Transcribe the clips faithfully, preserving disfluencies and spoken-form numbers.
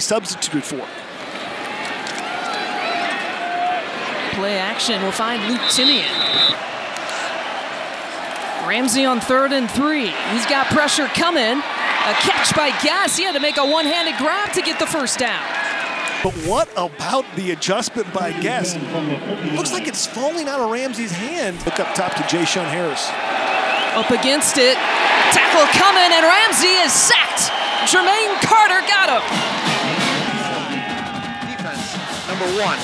Substituted for. Play action will find Luke Timian. Ramsey on third and three. He's got pressure coming. A catch by Gass. He had to make a one-handed grab to get the first down. But what about the adjustment by Gass? Looks like it's falling out of Ramsey's hand. Look up top to Jayshon Harris. Up against it. Tackle coming, and Ramsey is sacked. Jermaine Carter got him. Number one,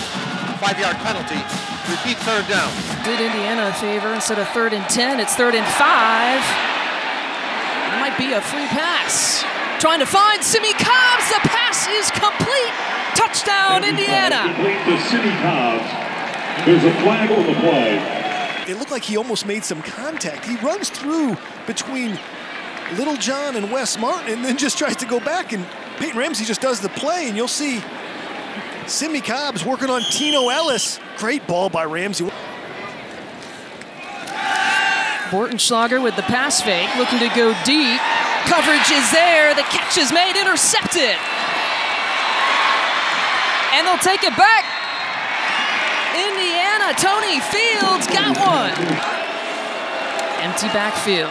five-yard penalty. Repeat third down. Did Indiana a favor. Instead of third and ten, it's third and five. It might be a free pass. Trying to find Simmie Cobbs. The pass is complete. Touchdown, Indiana. Complete to Simmie Cobbs. There's a flag on the play. It looked like he almost made some contact. He runs through between Little John and Wes Martin and then just tries to go back, and Peyton Ramsey just does the play, and you'll see Simmie Cobbs working on Tino Ellis. Great ball by Ramsey. Bortenschlager with the pass fake, looking to go deep. Coverage is there. The catch is made, intercepted. And they'll take it back. Indiana, Tony Fields got one. Empty backfield.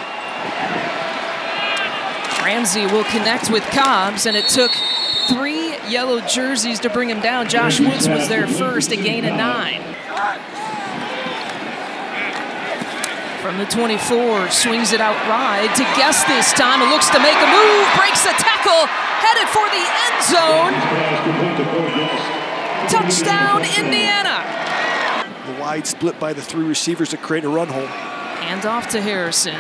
Ramsey will connect with Cobbs, and it took three yellow jerseys to bring him down. Josh Woods was there first, a gain of nine. From the twenty-four, swings it out wide to Gass this time. It looks to make a move, breaks the tackle, headed for the end zone. Touchdown, Indiana. The wide split by the three receivers to create a run hole. Hand off to Harrison.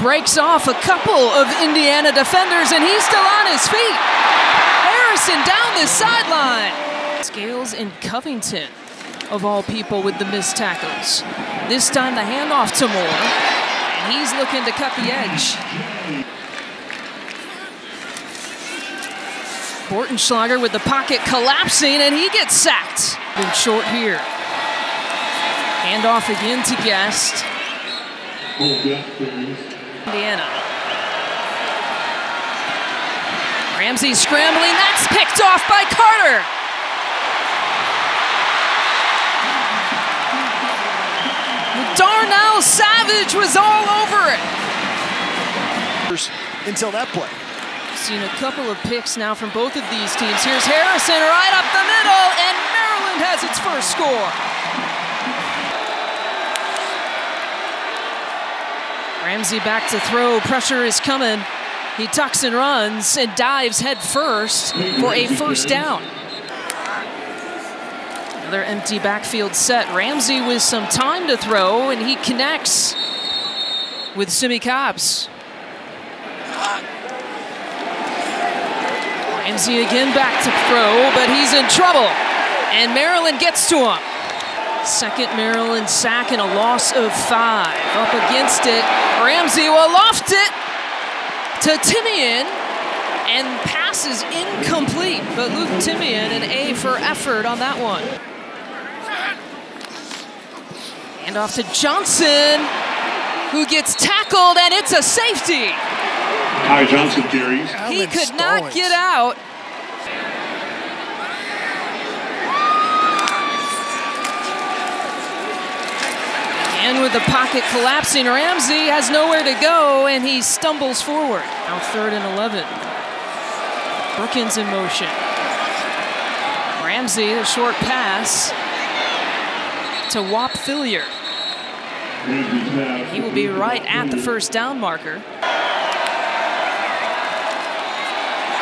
Breaks off a couple of Indiana defenders, and he's still on his feet. Harrison down the sideline. Scales in Covington, of all people, with the missed tackles. This time the handoff to Moore, and he's looking to cut the edge. Bortenschlager with the pocket collapsing, and he gets sacked. Been short here. Handoff again to Guest. Indiana. Ramsey scrambling, that's picked off by Carter. Darnell Savage was all over it. Until that play. Seen a couple of picks now from both of these teams. Here's Harrison right up the middle, and Maryland has its first score. Ramsey back to throw, pressure is coming. He tucks and runs and dives head first for a first down. Another empty backfield set. Ramsey with some time to throw, and he connects with Simmie Cobbs. Ramsey again back to throw, but he's in trouble. And Maryland gets to him. Second Maryland sack and a loss of five. Up against it, Ramsey will loft it to Timian, and pass is incomplete, but Luke Timian, an A for effort on that one. And off to Johnson, who gets tackled, and it's a safety. Ty Johnson carries. He could not get out. And with the pocket collapsing, Ramsey has nowhere to go, and he stumbles forward. Now third and eleven. Brookins in motion. Ramsey, a short pass to Wap Fillier. He will be right at the first down marker.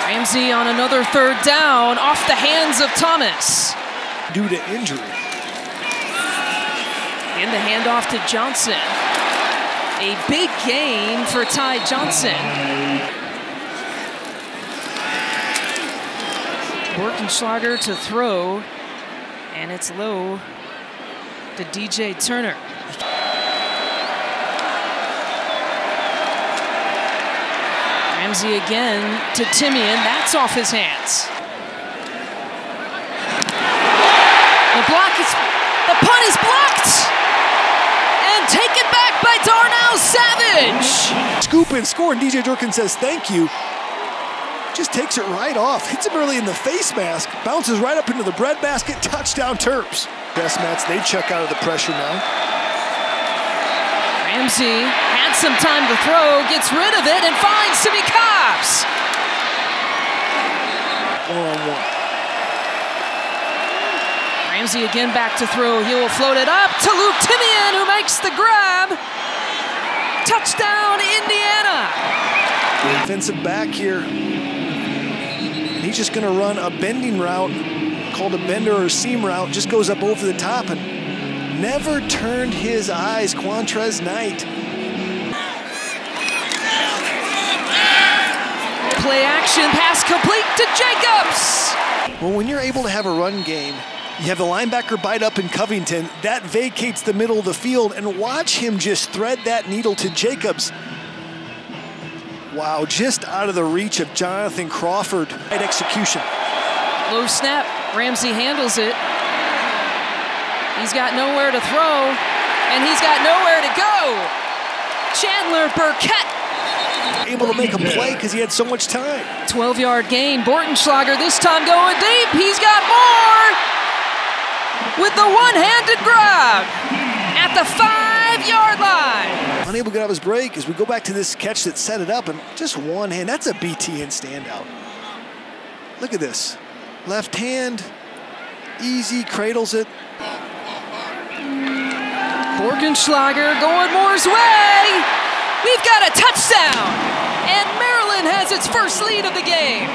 Ramsey on another third down, off the hands of Thomas. Due to injury. In the handoff to Johnson. A big gain for Ty Johnson. Bortenschlager to throw, and it's low to D J Turner. Ramsey again to Timian, that's off his hands. The block is, the punt is blocked! Taken back by Darnell Savage. Scoop and score, and D J Durkin says thank you. Just takes it right off, hits him early in the face mask, bounces right up into the breadbasket, touchdown Terps. Yes, Mats, they check out of the pressure now. Ramsey had some time to throw, gets rid of it, and finds Simmie Cobbs. one on one. Ramsey again back to throw. He will float it up to Luke Timian, who makes the grab. Touchdown, Indiana. Defensive back here. He's just going to run a bending route called a bender or seam route, just goes up over the top and never turned his eyes. Quantrez Knight. Play action, pass complete to Jacobs. Well, when you're able to have a run game, you have the linebacker bite up in Covington. That vacates the middle of the field, and watch him just thread that needle to Jacobs. Wow, just out of the reach of Jonathan Crawford at execution. Low snap, Ramsey handles it. He's got nowhere to throw, and he's got nowhere to go. Chandler Burkett. Able to make a play because he had so much time. twelve-yard gain, Bortenschlager this time going deep. He's got more with the one-handed grab at the five-yard line. Unable to get out of his break as we go back to this catch that set it up, and just one hand. That's a B T N standout. Look at this. Left hand, easy, cradles it. Bortenschlager going Moore's way. We've got a touchdown, and Maryland has its first lead of the game.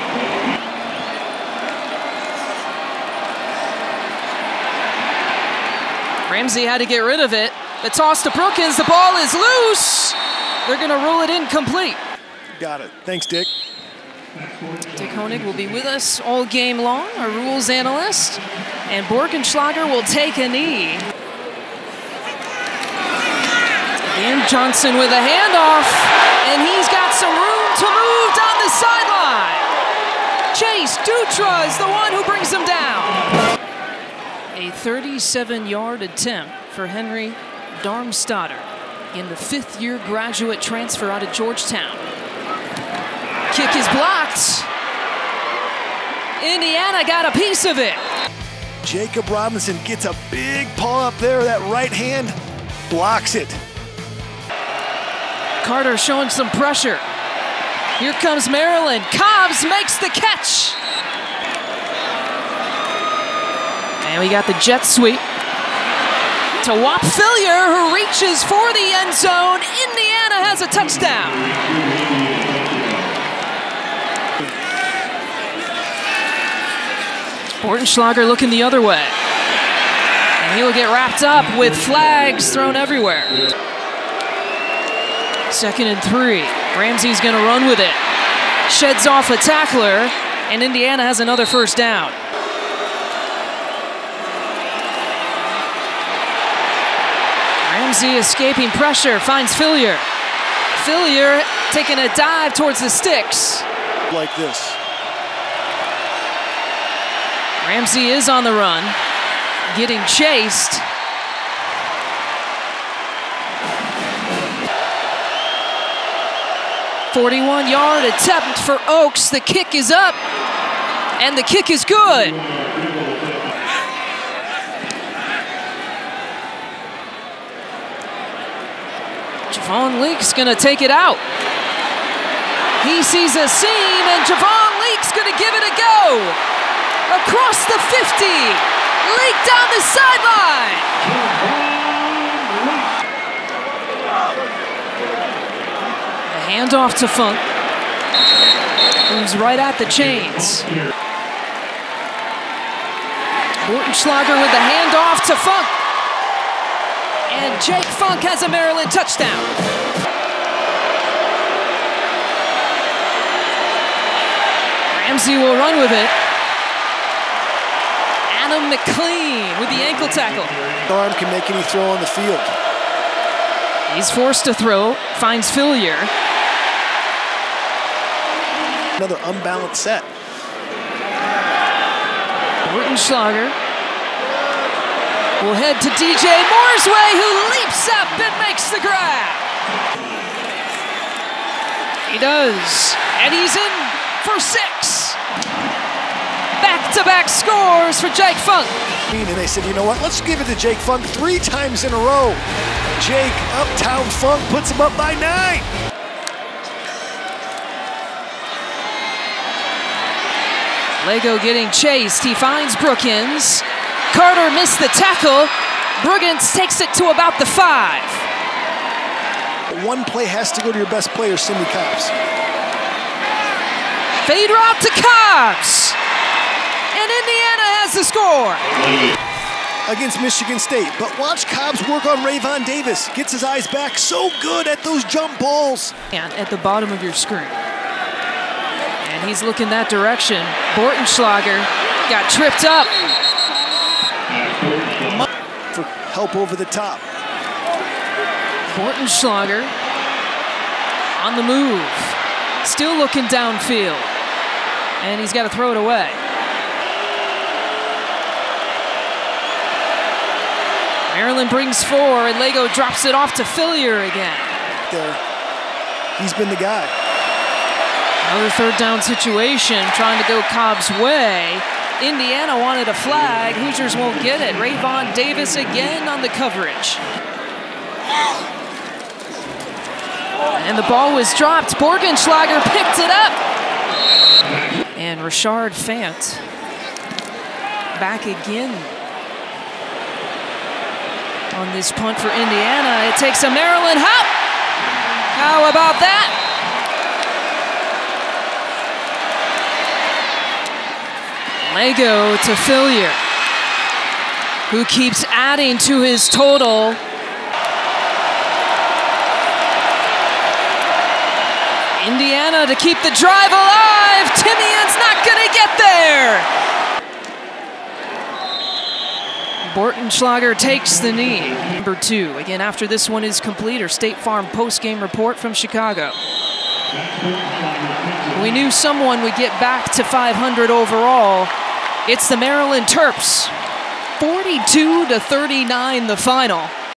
Ramsey had to get rid of it. The toss to Brookins, the ball is loose. They're going to rule it incomplete. Got it. Thanks, Dick. Dick Honig will be with us all game long, our rules analyst. And Bortenschlager will take a knee. Again, Johnson with a handoff. And he's got some room to move down the sideline. Chase Dutra is the one who brings him down. A thirty-seven-yard attempt for Henry Darmstadter, in the fifth-year graduate transfer out of Georgetown. Kick is blocked. Indiana got a piece of it. Jacob Robinson gets a big paw up there. That right hand blocks it. Carter showing some pressure. Here comes Maryland. Cobbs makes the catch. And we got the jet sweep to Wap Fillier, who reaches for the end zone. Indiana has a touchdown. Bortenschlager looking the other way. And he'll get wrapped up with flags thrown everywhere. Second and three. Ramsey's going to run with it. Sheds off a tackler, and Indiana has another first down. Ramsey escaping pressure, finds Fillier. Fillier taking a dive towards the sticks. Like this. Ramsey is on the run, getting chased. forty-one-yard attempt for Oaks. The kick is up, and the kick is good. Javon Leake's going to take it out. He sees a seam, and Javon Leake's going to give it a go. Across the fifty. Leake down the sideline. A handoff to Funk, who's right at the chains. Bortenschlager with the handoff to Funk. And Jake Funk has a Maryland touchdown. Ramsey will run with it. Adam McLean with the ankle tackle. Arm can make any throw on the field. He's forced to throw, finds Fillier. Another unbalanced set. Bortenschlager will head to D J Moore's way, who leaps up and makes the grab. He does, and he's in for six. Back-to-back scores for Jake Funk. And they said, you know what, let's give it to Jake Funk three times in a row. Jake Uptown Funk puts him up by nine. Lego getting chased. He finds Brookins. Carter missed the tackle. Brookins takes it to about the five. One play has to go to your best player, Simmie Cobbs. Fade route to Cobbs. And Indiana has the score. Against Michigan State. But watch Cobbs work on Ravon Davis. Gets his eyes back. So good at those jump balls. And at the bottom of your screen. And he's looking that direction. Bortenschlager got tripped up. For help over the top. Bortenschlager on the move. Still looking downfield. And he's got to throw it away. Maryland brings four, and Lego drops it off to Fillier again. There. He's been the guy. Another third down situation, trying to go Cobb's way. Indiana wanted a flag. Hoosiers won't get it. Ravon Davis again on the coverage. And the ball was dropped. Bortenschlager picked it up. And Rashard Fant back again on this punt for Indiana. It takes a Maryland hop. How about that? Lego to Fillier, who keeps adding to his total. Indiana to keep the drive alive. Timian's not going to get there. Bortenschlager takes the knee. Number two, again, after this one is complete, our State Farm post-game report from Chicago. We knew someone would get back to five hundred overall. It's the Maryland Terps, forty-two to thirty-nine the final.